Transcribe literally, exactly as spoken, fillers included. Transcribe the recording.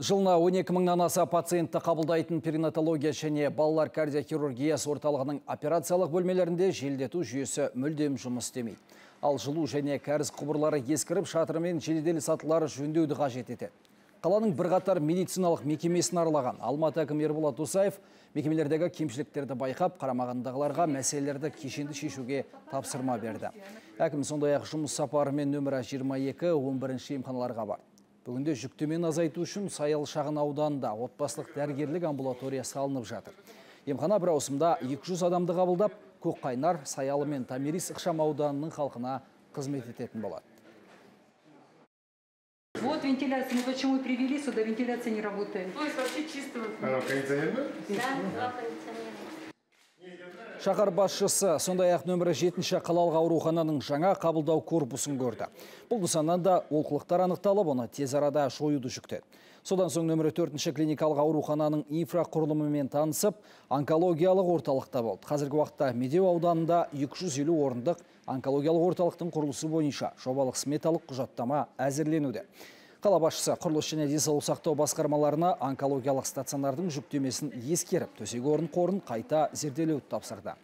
Жылына он екі мыңнан аса пациентті қабылдайтын перинатология және балалар кардиохирургиясы орталығының операциялық бөлмелерінде желдету жүйесі мүлдем жұмыс істемейді. Ал жылу және кәріз құбырлары ескіріп, шатыры мен желдетілген сатылары жөндеуді қажет етеді. Қаланың бірқатар медициналық мекемесін аралаған Алматы әкімі Ерболат Досаев мекемелердегі кемшіліктерді байқап, қарамағындағыларға мәселелерді кешенді шешуге тапсырма берді. Әкім сондай-ақ жұмыс сапарымен нөмірі жиырма екі он бірінші емханаларға барды. Бүгінде жүктемені азайту үшін Саял шағын ауданында отбасылық дәрігерлік амбулатория салынып жатыр. Емхана бір ауысымда екі жүз адамды қабылдап, Көкқайнар, Саялы мен Тамерис ықшам ауданының халқына қызмет ететін болады. Вот вентиляция, мы почему и привели сюда, вентиляция не работает. То есть вообще чисто. А кондиционер? Да, два кондиционера. Шаһар басшысы сондай-ақ нөмірі жетінші қалалық аурухананың жаңа қабылдау корпусын көрді. Бұл нысаннан да олқылықтар анықталып, оны тез арада шоюды жүктеді. Содан соң нөмірі төртінші клиникалық аурухананың инфрақұрылымымен танысып, онкологиялық орталықта болды. Қазіргі уақытта Медеу ауданында екі жүз елу орындық онкологиялық орталықтың құрылысы бойынша жобалық сметалық құжаттама әзірленуде. Қала басшысы құрылыс және денсаулық сақтау басқармаларына онкологиялық стационардың жүктемесін ескеріп, төсек орын қорын қайта зерделеуді тапсырды.